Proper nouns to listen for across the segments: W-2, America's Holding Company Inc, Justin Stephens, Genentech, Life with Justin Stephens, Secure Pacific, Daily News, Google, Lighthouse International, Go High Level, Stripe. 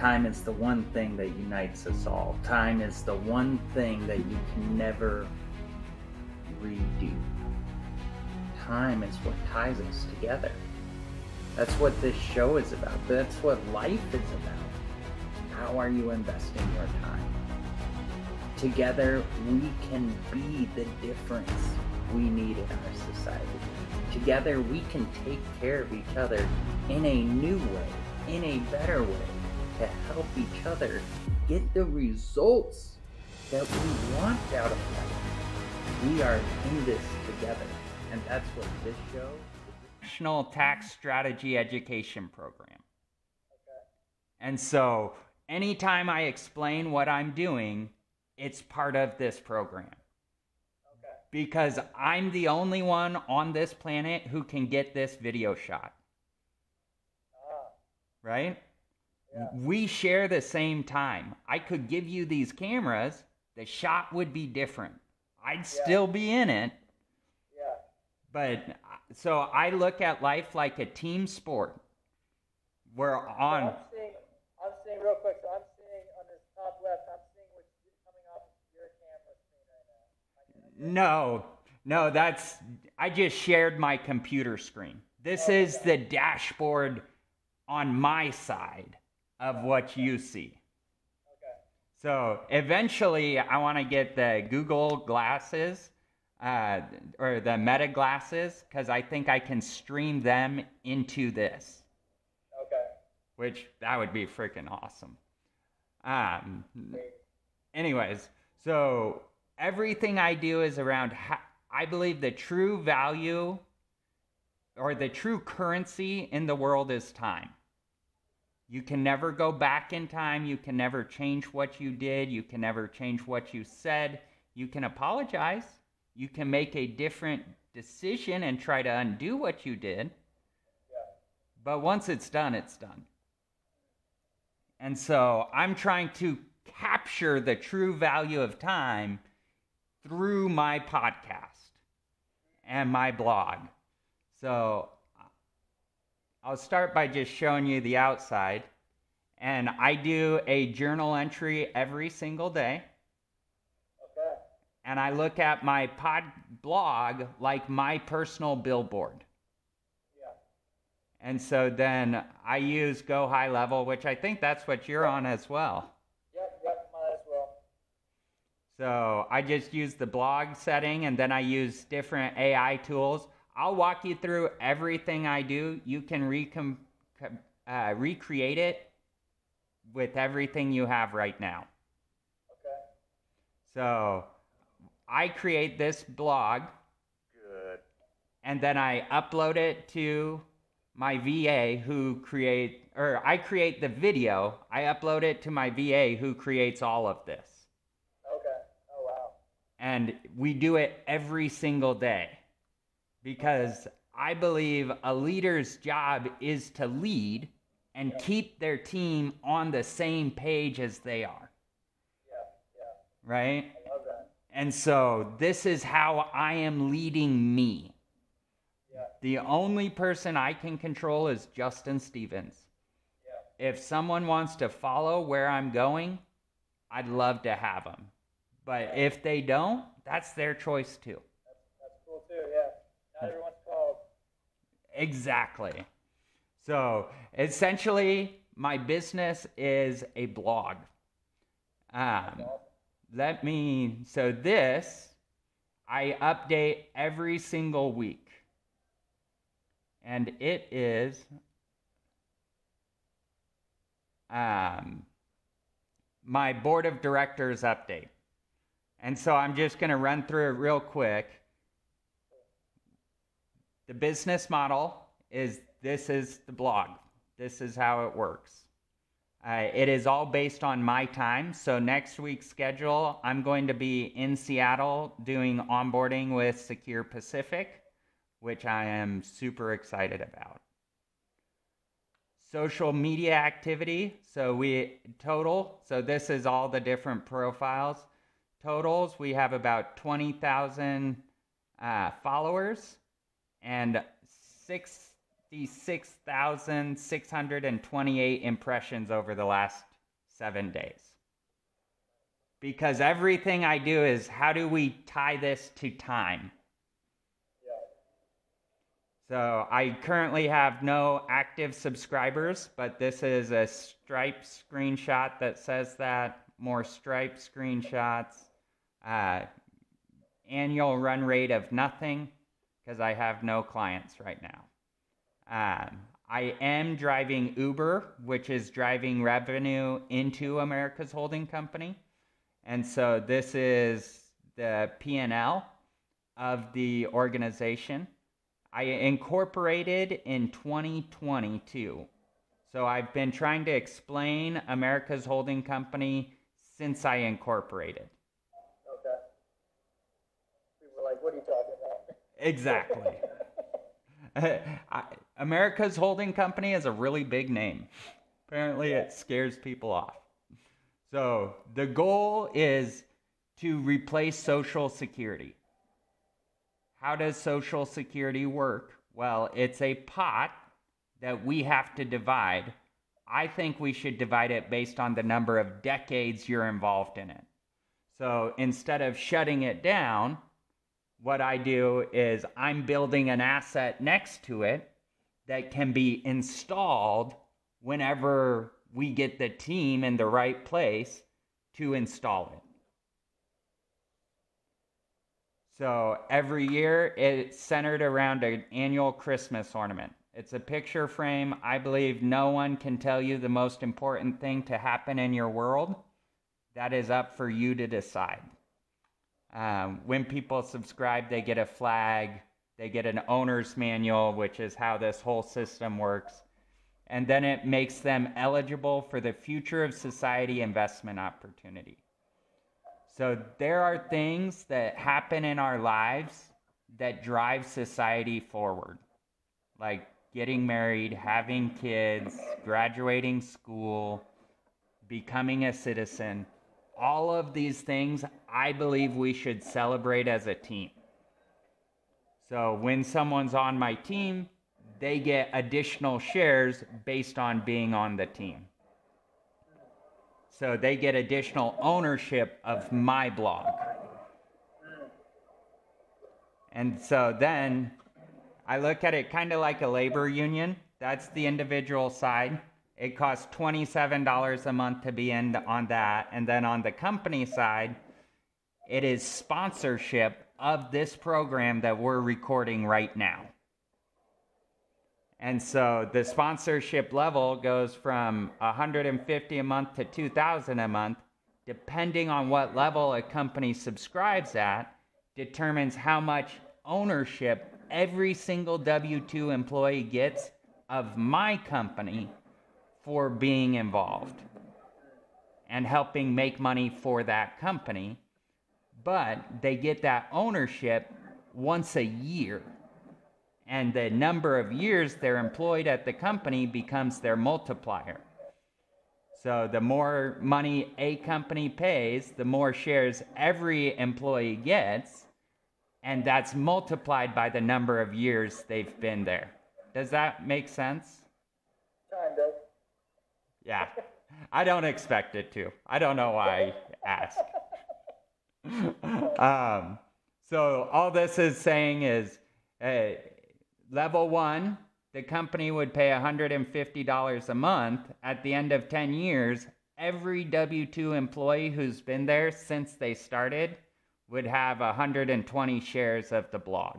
Time is the one thing that unites us all. Time is the one thing that you can never redo. Time is what ties us together. That's what this show is about. That's what life is about. How are you investing your time? Together, we can be the difference we need in our society. Together, we can take care of each other in a new way, in a better way, to help each other get the results that we want out of life. We are in this together, and that's what this show is. National Tax Strategy Education Program. Okay. And so anytime I explain what I'm doing, it's part of this program. Okay. Because I'm the only one on this planet who can get this video shot. Right? Yeah. We share the same time. I could give you these cameras. The shot would be different. I'd still be in it. Yeah. But so I look at life like a team sport. We're on. So I'm seeing real quick. So I'm seeing on this top left, I'm seeing what's coming off of your camera screen right now. No, that's, I just shared my computer screen. This is the dashboard on my side of what you see. Okay. So eventually I want to get the Google glasses or the Meta glasses, because I think I can stream them into this. Okay. Which that would be freaking awesome. Anyways, so everything I do is around, I believe the true value or the true currency in the world is time. You can never go back in time. You can never change what you did. You can never change what you said. You can apologize. You can make a different decision and try to undo what you did. Yeah. But once it's done, it's done. And so I'm trying to capture the true value of time through my podcast and my blog. So I'll start by just showing you the outside, and I do a journal entry every single day. Okay. And I look at my blog like my personal billboard. Yeah. And so then I use Go High Level, which I think that's what you're on as well. Yep, might as well. So I just use the blog setting, and then I use different AI tools. I'll walk you through everything I do. You can recreate it with everything you have right now. Okay. So I create this blog. Good. And then I upload it to my VA who I create the video. I upload it to my VA who creates all of this. Okay. Oh, wow. And we do it every single day. Because I believe a leader's job is to lead and keep their team on the same page as they are. Yeah. Right? I love that. And so this is how I am leading me. Yeah. The only person I can control is Justin Stephens. Yeah. If someone wants to follow where I'm going, I'd love to have them. But if they don't, that's their choice too. Everyone's called. Exactly. So essentially, my business is a blog. So this, I update every single week. And it is, my board of directors update. And so I'm just going to run through it real quick. The business model is, this is the blog. This is how it works. It is all based on my time. So next week's schedule, I'm going to be in Seattle doing onboarding with Secure Pacific, which I am super excited about. Social media activity. So so this is all the different profiles. Totals, we have about 20,000 followers. And 66,628 impressions over the last 7 days. Because everything I do is, how do we tie this to time? So I currently have no active subscribers, but this is a Stripe screenshot that says that. More Stripe screenshots. Annual run rate of nothing, because I have no clients right now. I am driving Uber, which is driving revenue into America's Holding Company. And so this is the P&L of the organization. I incorporated in 2022. So I've been trying to explain America's Holding Company since I incorporated. Okay. People are like, what are you talking about? Exactly. America's Holding Company is a really big name. Apparently it scares people off. So the goal is to replace Social Security. How does Social Security work? Well, it's a pot that we have to divide. I think we should divide it based on the number of decades you're involved in it. So instead of shutting it down, what I do is I'm building an asset next to it that can be installed whenever we get the team in the right place to install it. So every year it's centered around an annual Christmas ornament. It's a picture frame. I believe no one can tell you the most important thing to happen in your world. That is up for you to decide. When people subscribe, they get a flag. They get an owner's manual, which is how this whole system works. And then it makes them eligible for the future of society investment opportunity. So there are things that happen in our lives that drive society forward, like getting married, having kids, graduating school, becoming a citizen. All of these things I believe we should celebrate as a team. So when someone's on my team, they get additional shares based on being on the team. So they get additional ownership of my blog. And so then I look at it kind of like a labor union. That's the individual side. It costs $27 a month to be in on that. And then on the company side, it is sponsorship of this program that we're recording right now. And so the sponsorship level goes from $150 a month to $2,000 a month, depending on what level a company subscribes at, determines how much ownership every single W-2 employee gets of my company for being involved and helping make money for that company. But they get that ownership once a year. And the number of years they're employed at the company becomes their multiplier. So the more money a company pays, the more shares every employee gets, and that's multiplied by the number of years they've been there. Does that make sense? Kind of. Yeah. I don't expect it to. I don't know why I ask. So all this is saying is, level one, the company would pay $150 a month. At the end of 10 years, every W-2 employee who's been there since they started would have 120 shares of the blog.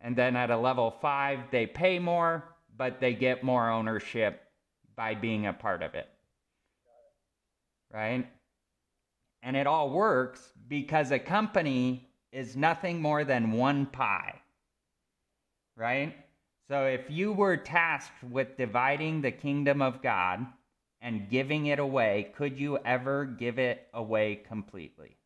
And then at a level five, they pay more, but they get more ownership by being a part of it. Right? And it all works because a company is nothing more than one pie. Right? So if you were tasked with dividing the kingdom of God and giving it away, could you ever give it away completely?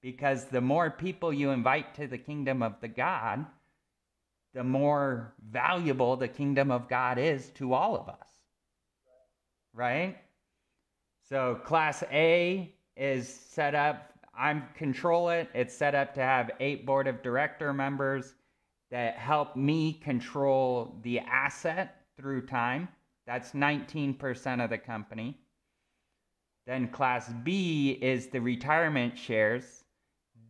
Because the more people you invite to the kingdom of the God, the more valuable the kingdom of God is to all of us. Right? So class A is set up, I control it. It's set up to have 8 board of director members that help me control the asset through time. That's 19% of the company. Then Class B is the retirement shares.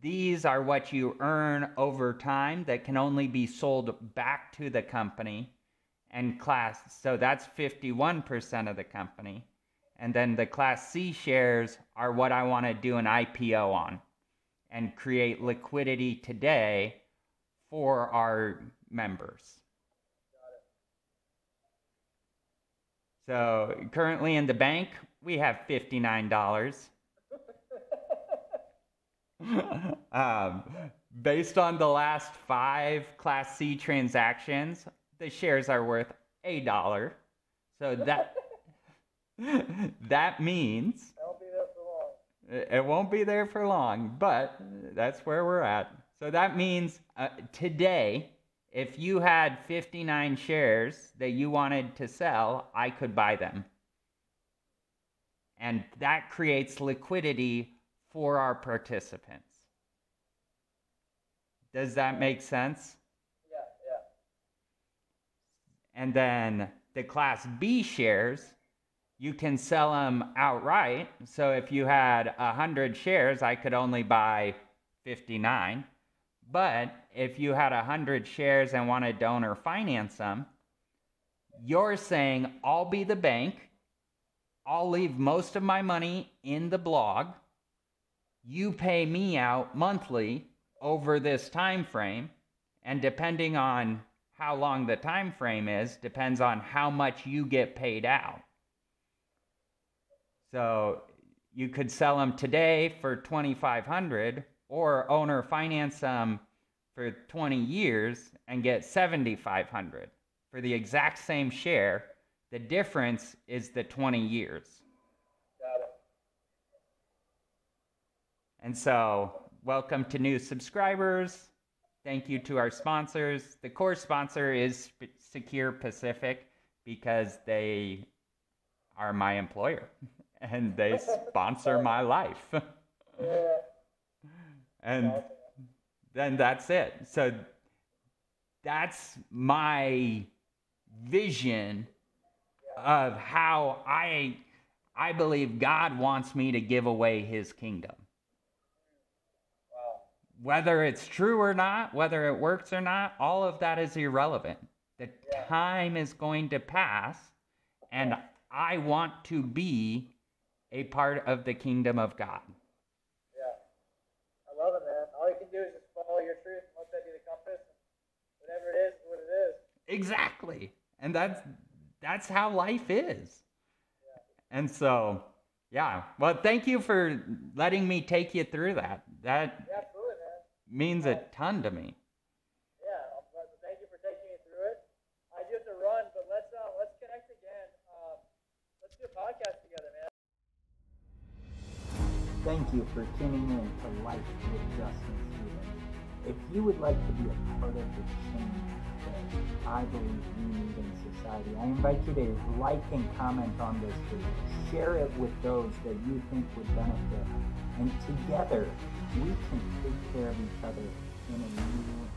These are what you earn over time that can only be sold back to the company. And so that's 51% of the company. And then the Class C shares are what I want to do an IPO on and create liquidity today for our members. So currently in the bank, we have $59. Based on the last 5 Class C transactions, the shares are worth $1. So that that means that'll be there for long. It won't be there for long, but that's where we're at. So that means today, if you had 59 shares that you wanted to sell, I could buy them. And that creates liquidity for our participants. Does that make sense? Yeah. And then the Class B shares, you can sell them outright. So if you had 100 shares, I could only buy 59. But if you had 100 shares and wanted to owner finance them, you're saying, I'll be the bank. I'll leave most of my money in the blog. You pay me out monthly over this time frame, and depending on how long the time frame is, depends on how much you get paid out. So you could sell them today for $2,500 or owner finance them for 20 years and get $7,500 for the exact same share. The difference is the 20 years. Got it. And so, welcome to new subscribers. Thank you to our sponsors. The core sponsor is Secure Pacific because they are my employer and they sponsor my life. Yeah. And then that's it. So that's my vision of how I believe God wants me to give away his kingdom. Wow. Whether it's true or not, whether it works or not, all of that is irrelevant. The time is going to pass, and I want to be a part of the kingdom of God. Yeah. I love it, man. All you can do is just follow your truth and let that be the compass. Whatever it is, what it is. Exactly. And that's how life is. And so, yeah. Well, thank you for letting me take you through that. That means a ton to me. Yeah. Thank you for taking me through it. I do have to run, but let's connect again. Let's do a podcast together, man. Thank you for tuning in to Life with Justin Stephens. If you would like to be a part of the change that I believe we need in society, I invite you to like and comment on this video. Share it with those that you think would benefit. And together, we can take care of each other in a new way.